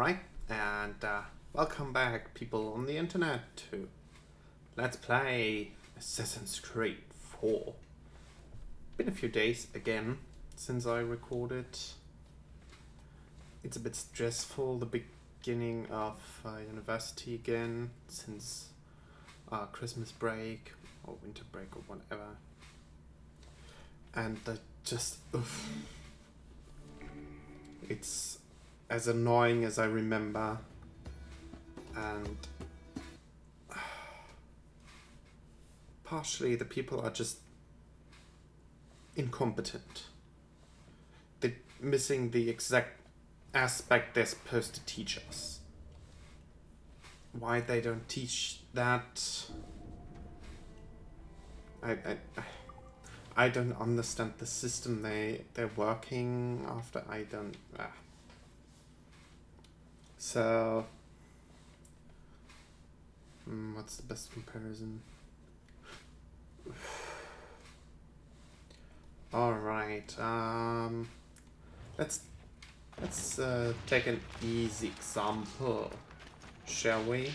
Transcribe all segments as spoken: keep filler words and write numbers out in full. Alright, and uh, welcome back, people on the internet, to Let's Play Assassin's Creed four. Been a few days again since I recorded. It's a bit stressful, the beginning of uh, university again, since uh, Christmas break, or winter break, or whatever. And I just... Oof. It's as annoying as I remember, and uh, partially the people are just incompetent. They're missing the exact aspect they're supposed to teach us. Why they don't teach that, I, I, I I don't understand the system they, they're working after. I don't... Ah. So... Mm, what's the best comparison? Alright, um... Let's... Let's uh, take an easy example, shall we?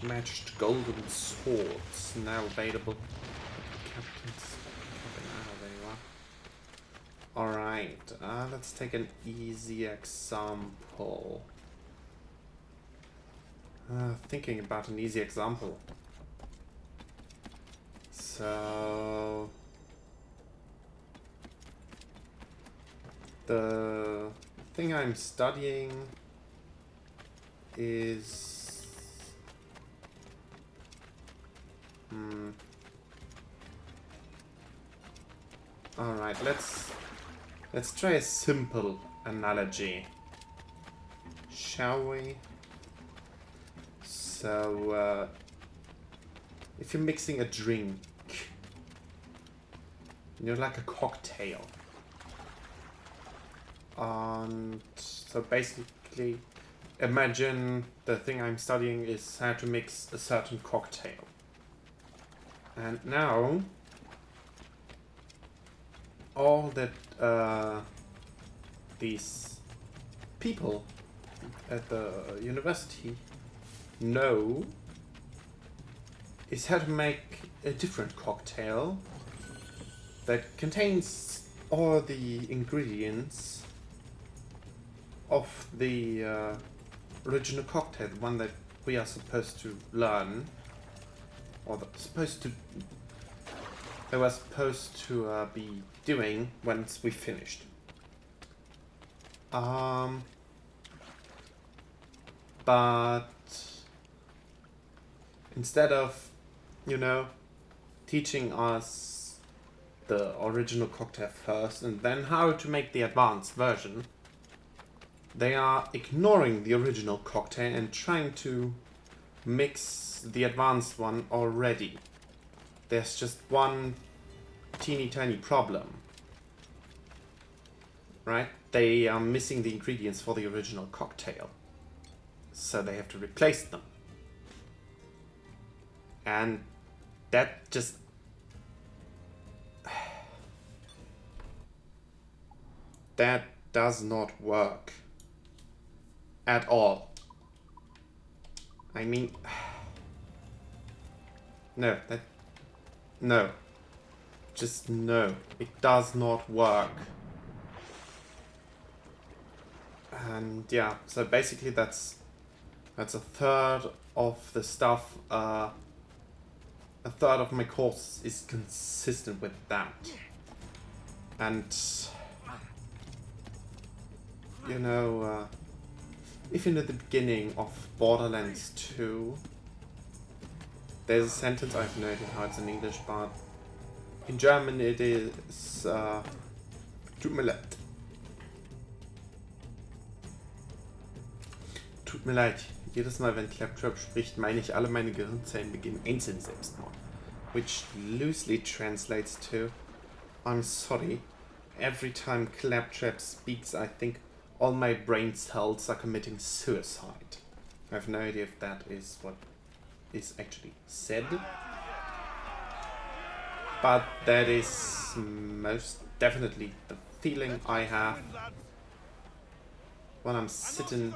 Matched golden swords now available. Captains, there you are. All right, uh, let's take an easy example. Uh, thinking about an easy example. So the thing I'm studying is. Hmm. All right, let's let's try a simple analogy, shall we? So, uh, if you're mixing a drink, you're like a cocktail, and so basically, imagine the thing I'm studying is how to mix a certain cocktail. And now, all that uh, these people at the university know is how to make a different cocktail that contains all the ingredients of the uh, original cocktail, the one that we are supposed to learn. Or supposed to, they were supposed to uh, be doing once we finished. Um, but instead of, you know, teaching us the original cocktail first and then how to make the advanced version, they are ignoring the original cocktail and trying to mix the advanced one already. There's just one teeny tiny problem, right? They are missing the ingredients for the original cocktail, so they have to replace them, and that just that does not work at all. I mean, no, that, no, just no, it does not work. And yeah, so basically that's, that's a third of the stuff, uh, a third of my course is consistent with that. And, you know, uh, even at the beginning of Borderlands two, there's a sentence, I've noted how it's in English, but in German it is uh, Tut mir leid. Tut mir leid. Jedes Mal, wenn Claptrap spricht, meine ich, alle meine Gehirnzellen beginnen einzeln Selbstmord. Which loosely translates to, I'm sorry, every time Claptrap speaks, I think, all my brain cells are committing suicide. I have no idea if that is what is actually said, but that is most definitely the feeling I have when I'm sitting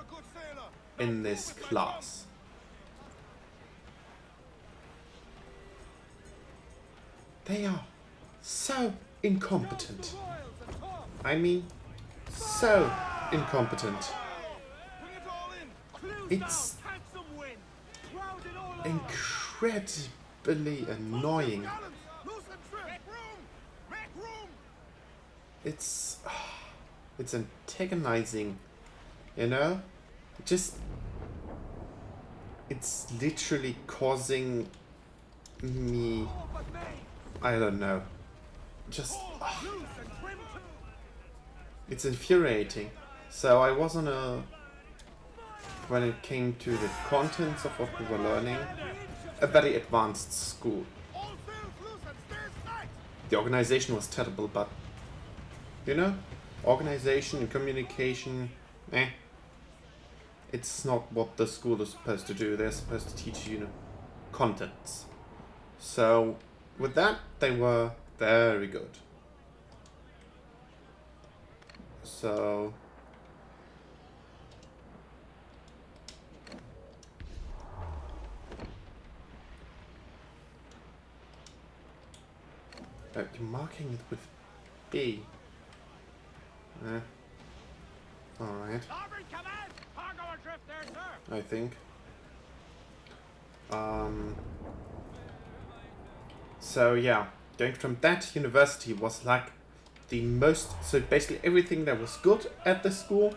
in this class. They are so incompetent. I mean, so incompetent. It's incredibly annoying. It's, it's antagonizing, you know? It just, it's literally causing me, I don't know, just, it's infuriating. So I was on a, when it came to the contents of what we were learning, a very advanced school. The organization was terrible, but you know, organization and communication, eh, it's not what the school is supposed to do. They're supposed to teach you, you know, contents. So with that, they were very good. So oh, you're marking it with B. Eh. Alright. I think. Um, so yeah, going from that, university was like the most, so basically everything that was good at the school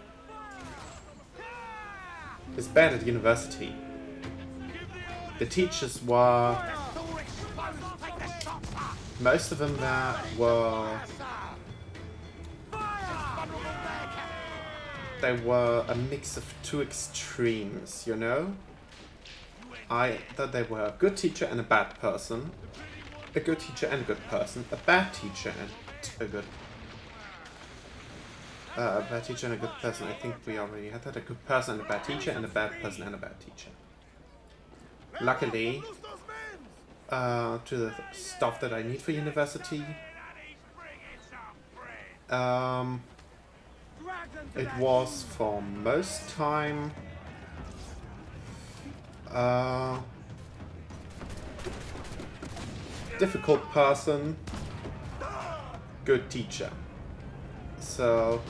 is bad at university. The teachers were, most of them there were, they were a mix of two extremes, you know? I thought they were a good teacher and a bad person. A good teacher and a good person. A bad teacher and a good... Uh, a bad teacher and a good person. I think we already had that. A good person and a bad teacher and a bad person and a bad teacher. Luckily, uh, to the stuff that I need for university, um... it was for most time uh, difficult person, good teacher. So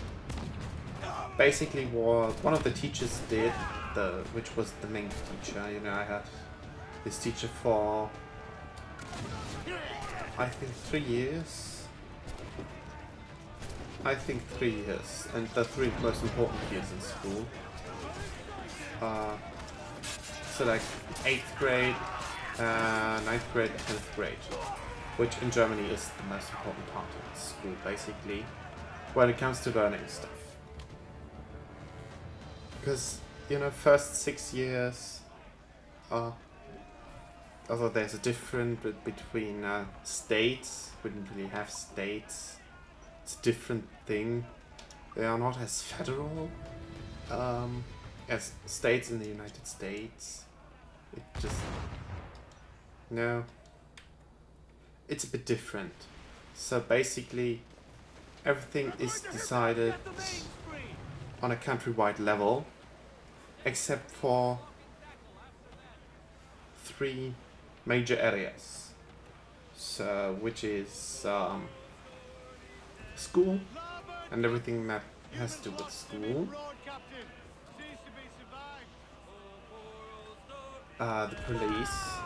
basically what one of the teachers did, the which was the main teacher, you know, I had this teacher for I think three years. I think three years, and the three most important years in school. Uh, so like eighth grade, uh, ninth grade, tenth grade, which in Germany is the most important part of the school, basically, when it comes to learning stuff. Because, you know, first six years, uh, although there's a difference between uh, states, we didn't really have states. Different thing. They are not as federal um, as states in the United States. It just... no. It's a bit different. So basically everything is decided on a countrywide level except for three major areas. So which is um, school and everything that has to do with school, uh, the police,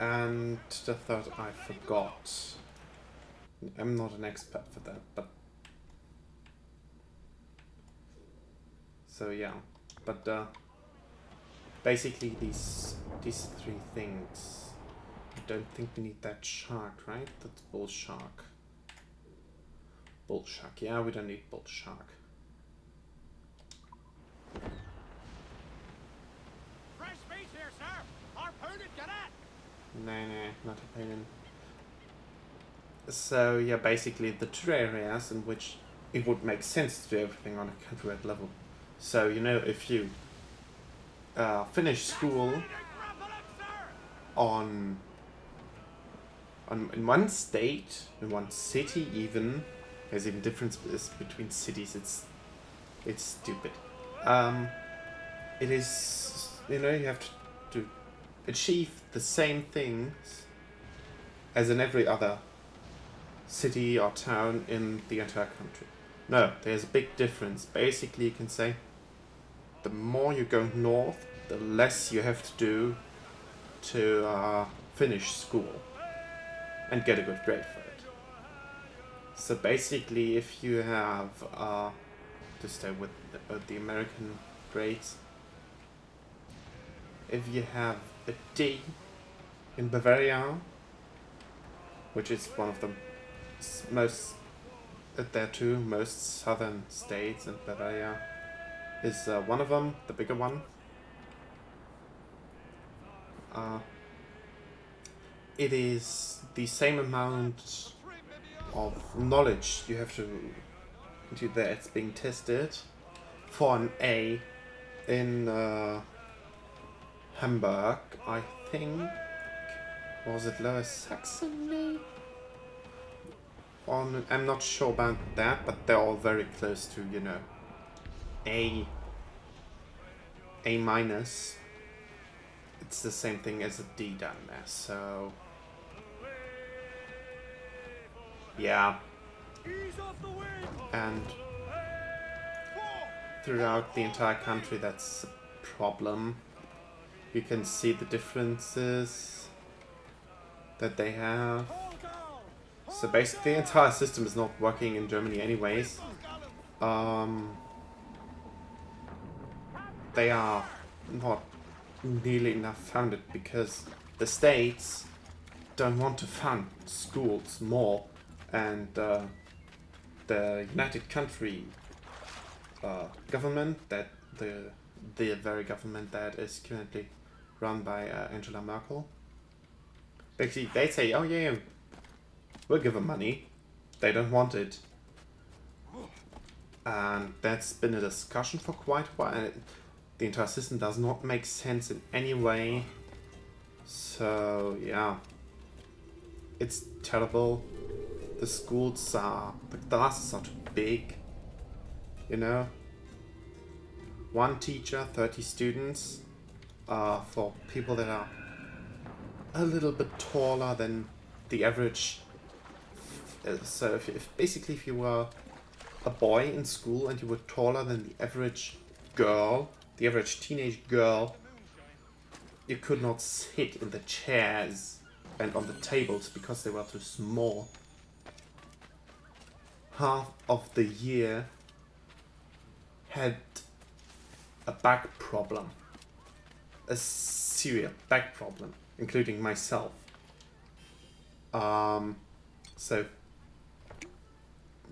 and the third I forgot. I'm not an expert for that, but so yeah, but uh, basically these these three things. I don't think we need that shark, right? That's bull shark. Bull shark. Yeah, we don't need bull shark. Fresh meat here, sir. Harpooned, get it. No, no, not a pain. So yeah, basically the two areas in which it would make sense to do everything on a countrywide level. So you know, if you uh, finish school on On, in one state, in one city even, There's even difference between cities. It's it's stupid. Um, it is, you know, you have to, to achieve the same things as in every other city or town in the entire country. No, there's a big difference. Basically, you can say the more you go north, the less you have to do to uh, finish school and get a good grade for it. So basically, if you have uh, to stay with the, uh, the American grades, if you have a D in Bavaria, which is one of the most uh, there too most southern states, and Bavaria is uh, one of them, the bigger one. Uh, it is the same amount of knowledge you have to do that's being tested for an A in uh, Hamburg, I think. Was it Lower Saxony? On, I'm not sure about that, but they're all very close to, you know, A, A minus. It's the same thing as a D down there, so yeah. And throughout the entire country, that's a problem. You can see the differences that they have. So basically, the entire system is not working in Germany anyways. Um, they are not nearly enough funded because the states don't want to fund schools more, and uh, the United Country uh, government, that the the very government that is currently run by uh, Angela Merkel, basically they say, oh yeah, we'll give them money. They don't want it, and that's been a discussion for quite a while. The entire system does not make sense in any way, so yeah, it's terrible. The schools are, the classes are too big, you know. One teacher, thirty students, uh, for people that are a little bit taller than the average. So if, if basically if you were a boy in school and you were taller than the average girl, the average teenage girl, you could not sit in the chairs and on the tables because they were too small. Half of the year had a back problem, a serious back problem, including myself. Um, so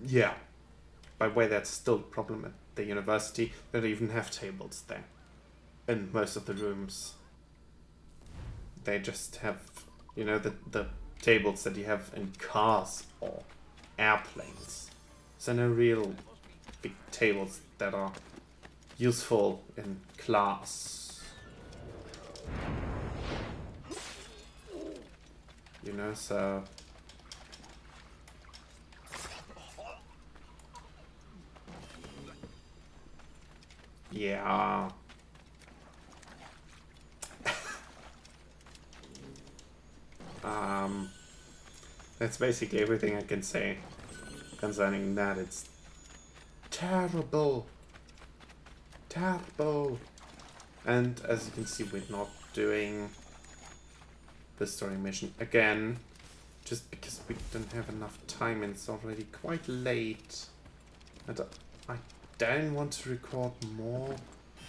yeah, by the way, that's still a problem at the university. They don't even have tables there in most of the rooms. They just have, you know, the, the tables that you have in cars or airplanes. So no real big tables that are useful in class, you know, so yeah. um, that's basically everything I can say concerning that. It's terrible. Terrible. And as you can see, we're not doing the story mission again, just because we don't have enough time, and it's already quite late. And I... I I don't want to record more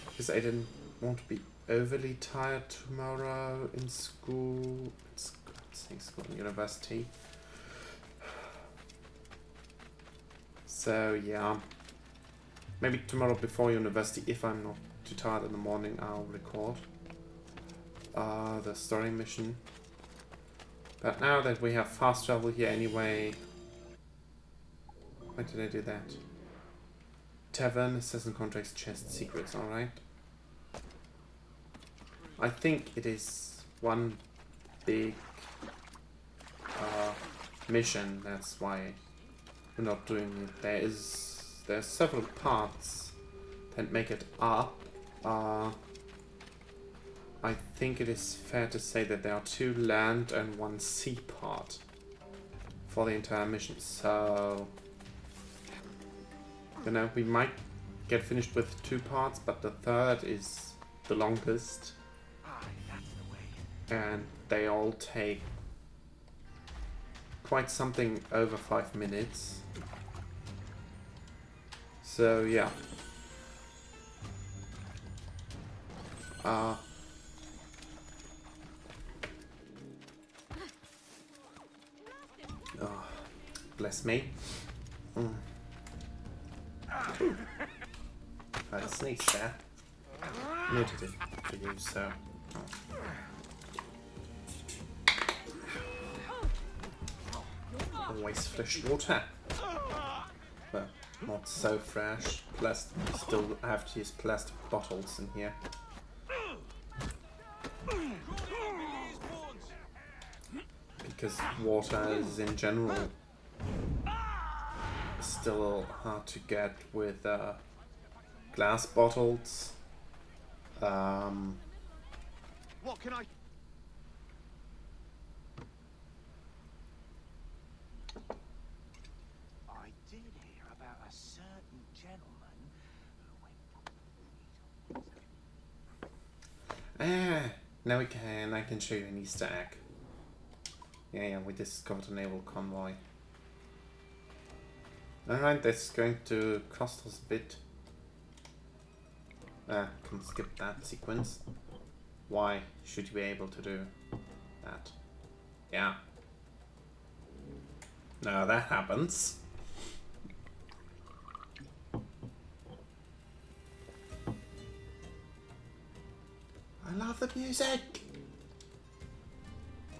because I didn't want to be overly tired tomorrow in school. It's saying school and university. So yeah, maybe tomorrow before university, if I'm not too tired in the morning, I'll record uh, the story mission. But now that we have fast travel here anyway, why did I do that? Tavern, assassin contracts, chest, secrets, alright. I think it is one big uh, mission, that's why We're not doing it. There is there's several parts that make it up. Uh, I think it is fair to say that there are two land and one sea part for the entire mission. So, you know, we might get finished with two parts, but the third is the longest. And they all take quite something over five minutes. So yeah. Uh, oh, bless me. Mm. I sneezed there. Noted it for you, so. Oh. Always fresh water. Well, not so fresh. Plastic. Still have to use plastic bottles in here. Because water is in general still hard to get with uh, glass bottles. Um, what can I? Ah, now we can. I can show you an Easter egg. Yeah, yeah, we discovered a naval convoy. Alright, that's going to cost us a bit. Ah, can skip that sequence. Why should you be able to do that? Yeah. Now that happens. I love the music! I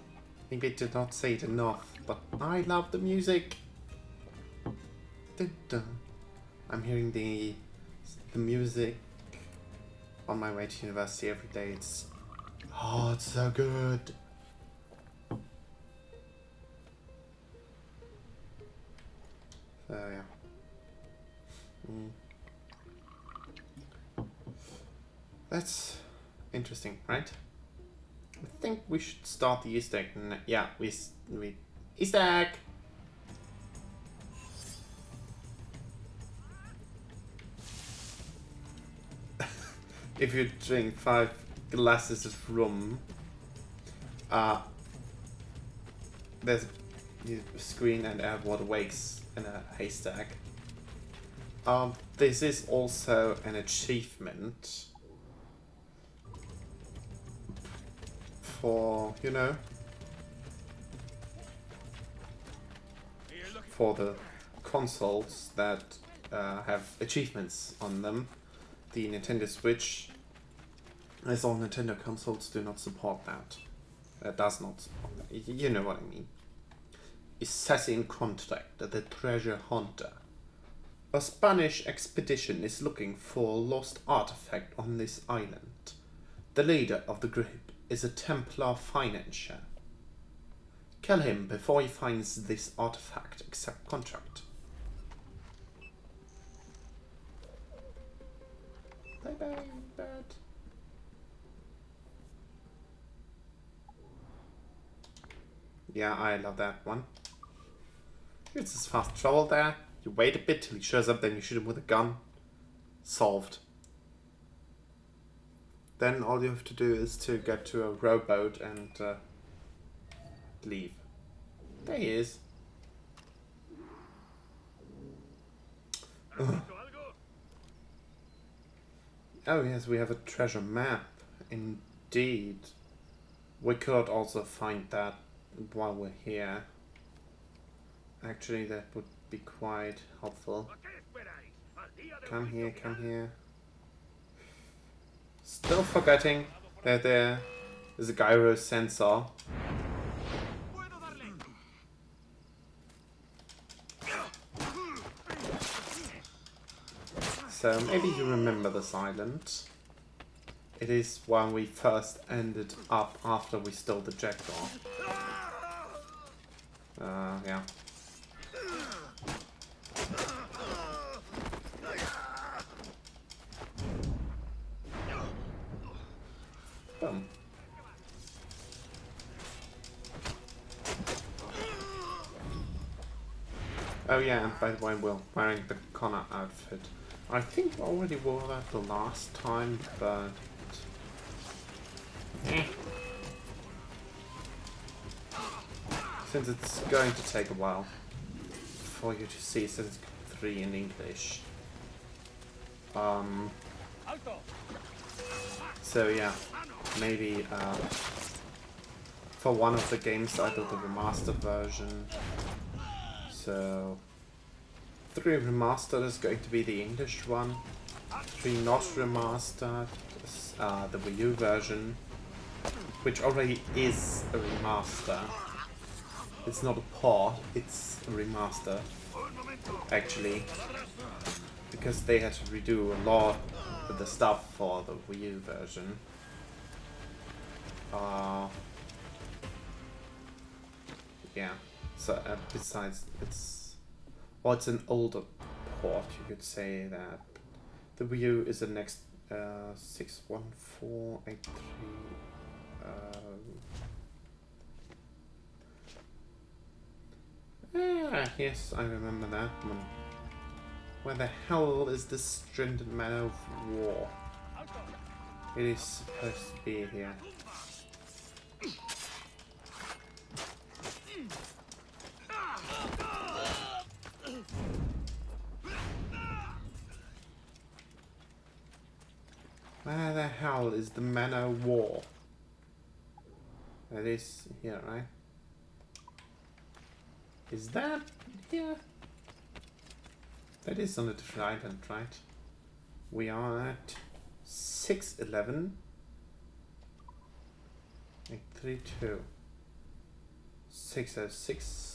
think I did not say it enough, but I love the music! Dun dun. I'm hearing the, the music on my way to university every day. It's... oh, it's so good! So yeah. Mm. That's... interesting, right? I think we should start the Easter egg. No, yeah, we, we... Easter egg! If you drink five glasses of rum, uh, there's a screen and add what awakes in a haystack. Um, this is also an achievement. For, you know, for the consoles that uh, have achievements on them. The Nintendo Switch, as all Nintendo consoles, do not support that. Uh, does not support that. You know what I mean. Assassin Contract, the treasure hunter. A Spanish expedition is looking for a lost artifact on this island. The leader of the group is a Templar financier. Kill him before he finds this artifact, except contract. Bye bye, bird. Yeah, I love that one. It's his fast travel there. You wait a bit till he shows up, then you shoot him with a gun. Solved. Then all you have to do is to get to a rowboat and uh, leave. There he is. Ugh. Oh yes, we have a treasure map, indeed. We could also find that while we're here. Actually, that would be quite helpful. Come here, come here. Still forgetting that there is a gyro sensor. So maybe you remember this island. It is when we first ended up after we stole the Jackdaw. Uh, yeah. Oh yeah, and by the way, I'm wearing the Connor outfit. I think I already wore that the last time, but... Eh. Since it's going to take a while for you to see Assassin's Creed three in English. Um... So yeah, maybe uh, for one of the games I did the remastered version. So three remastered is going to be the English one. Three not remastered is uh, the Wii U version, which already is a remaster. It's not a port, it's a remaster, actually, because they had to redo a lot of the stuff for the Wii U version. Uh, yeah. So uh, besides, it's well, it's an older port. You could say that the Wii U is the next uh, six one four eight three. Uh, ah, yes, I remember that one. Where the hell is this stringent matter of war? It is supposed to be here. Where the hell is the man o' war? That is here, right? Is that here? That is on a different island, right? We are at six eleven. eight thirty-two. six oh six.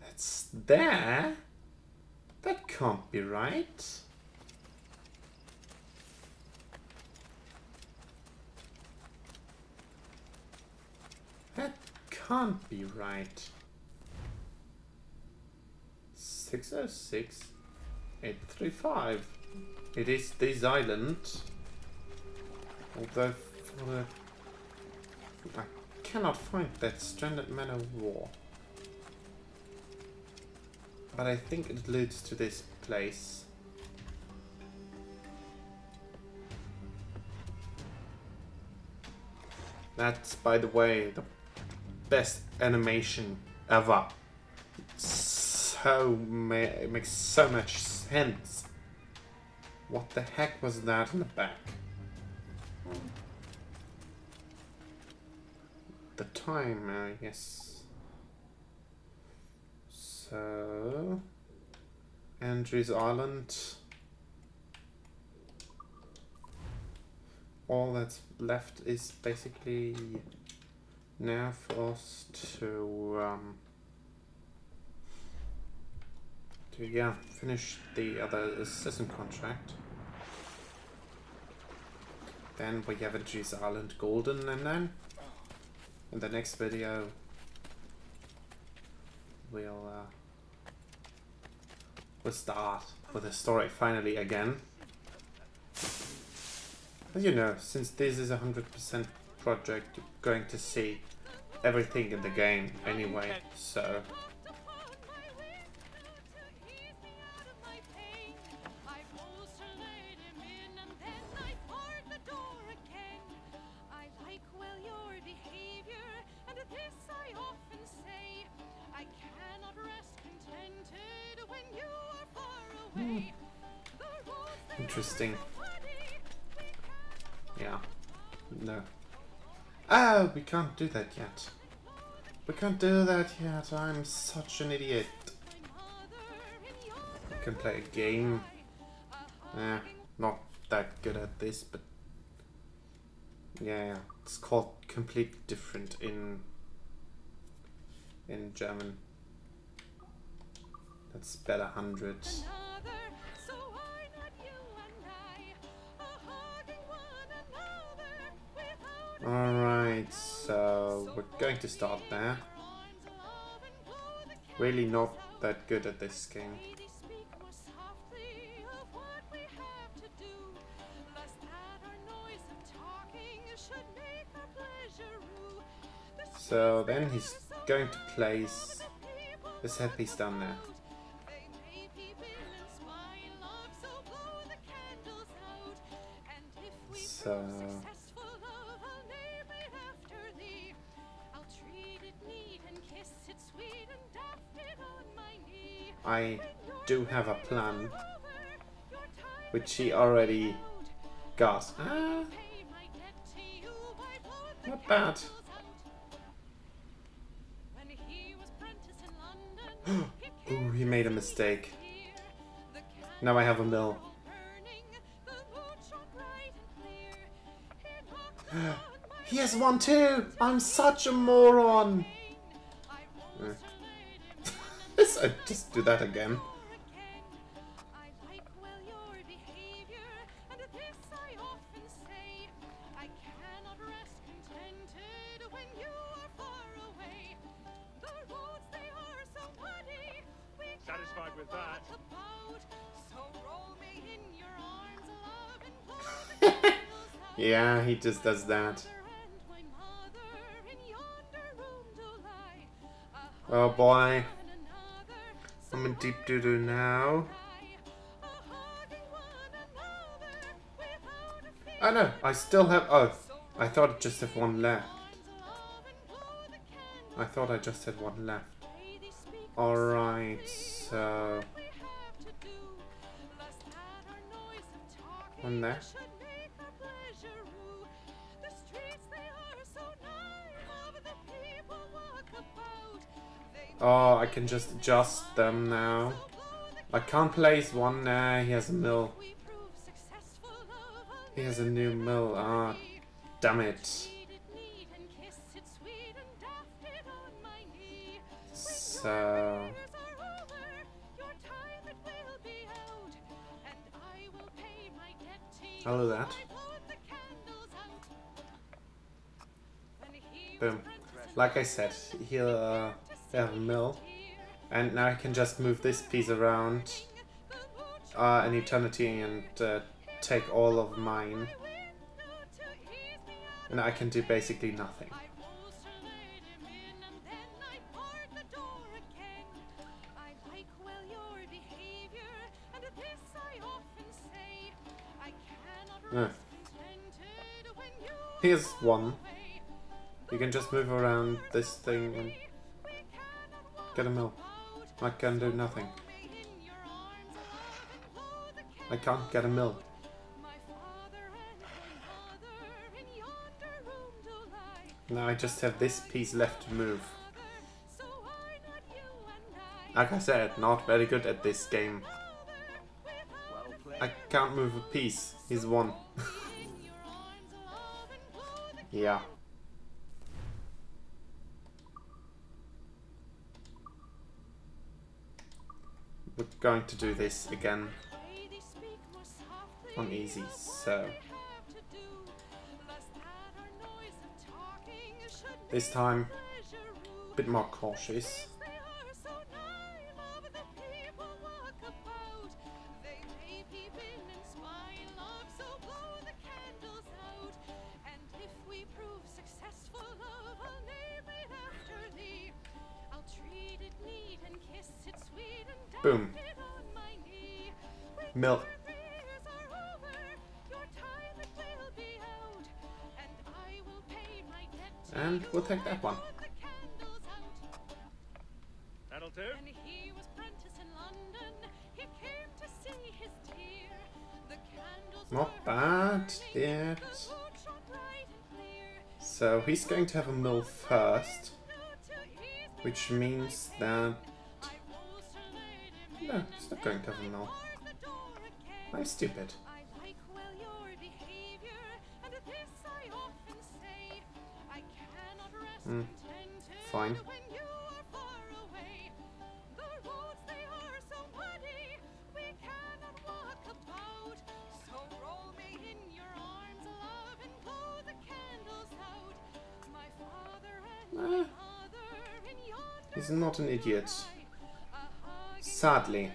That's there? That can't be right. That can't be right. six oh six. eight thirty-five. It is this island. Although for the... I cannot find that stranded man of war. But I think it leads to this place. That's, by the way, the best animation ever. So ma it makes so much sense. What the heck was that in the back? The time, uh, yes. So, Andrew's Island. All that's left is basically now for us to um, to yeah finish the other system contract. Then we have Andrew's Island Golden, and then in the next video we'll. Uh, We'll start with the story finally again. As you know, since this is a one hundred percent project, you're going to see everything in the game anyway, so... Interesting. Yeah. No. Oh, we can't do that yet. We can't do that yet. I'm such an idiot. I can play a game. Eh, not that good at this, but... Yeah, it's called completely different in... in German. That's better one hundred. Alright, so we're going to start there. Really not that good at this game. So then he's going to place this headpiece down there. So I do have a plan, which she already gasped. Ah, not bad. Ooh, he made a mistake. Now I have a mill. He has one too! I'm such a moron! I just do that again. Yeah, he just does that. Oh boy. I'm in deep doo-doo now. Oh no, I still have... Oh, I thought I just had one left. I thought I just had one left. Alright, so... One there. Oh, I can just adjust them now. I can't place one. Nah, he has a mill. He has a new mill. Ah, damn it. So... I'll do that. Boom. Like I said, he'll... Uh, have a mill, and now I can just move this piece around uh, an eternity and uh, take all of mine, and I can do basically nothing. Uh. Here's one. You can just move around this thing and get a mill. I can do nothing. I can't get a mill. Now I just have this piece left to move. Like I said, not very good at this game. I can't move a piece. He's one. Yeah. We're going to do this again on easy, so this time a bit more cautious. Boom. Mill. And we'll take that one. That'll do. And he was Prentice in London. He came to see his dear. The candles. Not bad yet. So he's going to have a mill first, which means that... No, it's not going to have a mill. I'm stupid. Mm. Fine. Ah. He's not an idiot. Sadly.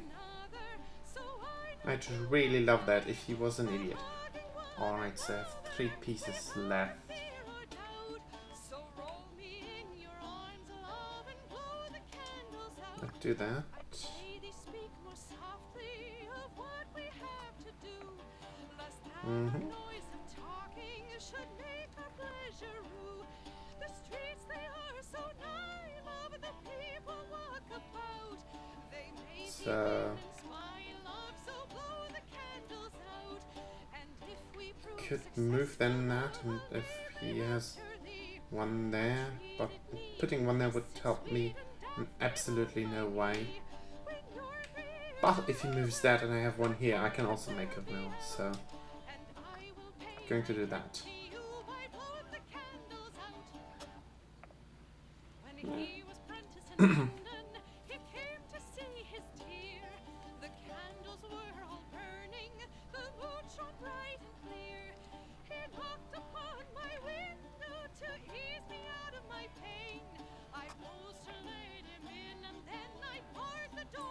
I'd really love that if he was an idiot. Alright, so I have three pieces left. do that. Mm-hmm. So could move then that, and if he has one there, but putting one there would help me in absolutely no way. But if he moves that and I have one here, I can also make a mill, so I'm going to do that.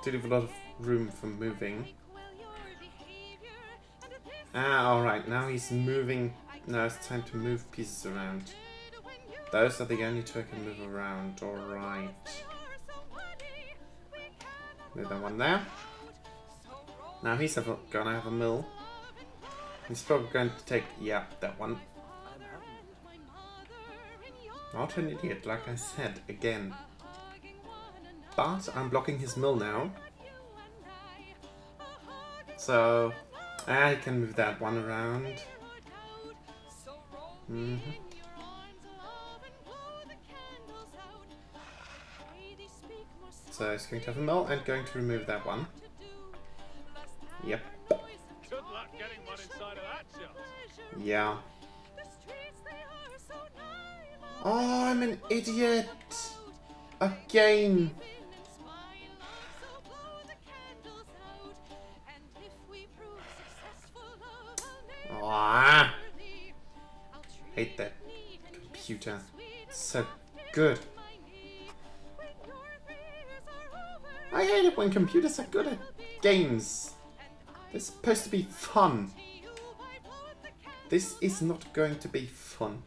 To leave a lot of room for moving. Ah, alright, now he's moving. Now it's time to move pieces around. Those are the only two I can move around, alright. Move that one there. Now he's gonna have a mill. He's probably going to take, yeah, that one. Not an idiot, like I said, again. But I'm blocking his mill now. So I can move that one around. Mm-hmm. So he's going to have a mill and going to remove that one. Yep. Good luck getting one inside of that shell. Yeah. Oh, I'm an idiot! Again! Ah, hate that computer. So good. I hate it when computers are good at games. They're supposed to be fun. This is not going to be fun.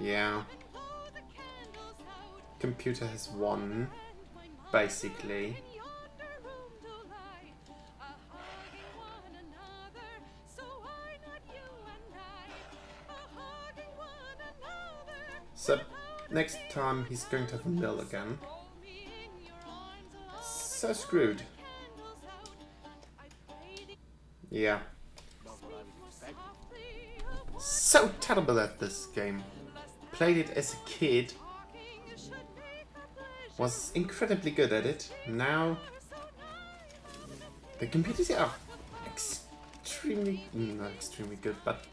Yeah. Computer has won, basically. So next time he's going to have a mill again. So screwed. Yeah. So terrible at this game. Played it as a kid, was incredibly good at it. Now the computers are extremely, not extremely good, but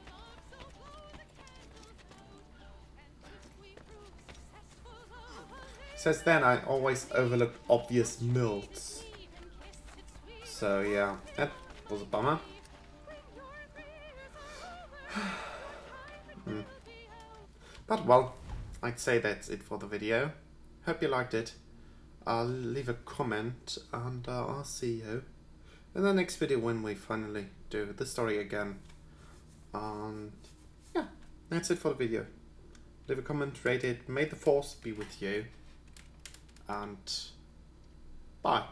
since then I always overlooked obvious mills. So yeah, that was a bummer. mm. But well, I'd say that's it for the video. Hope you liked it. I'll leave a comment and uh, I'll see you in the next video when we finally do the story again. And yeah, that's it for the video. Leave a comment, rate it, may the force be with you, and bye.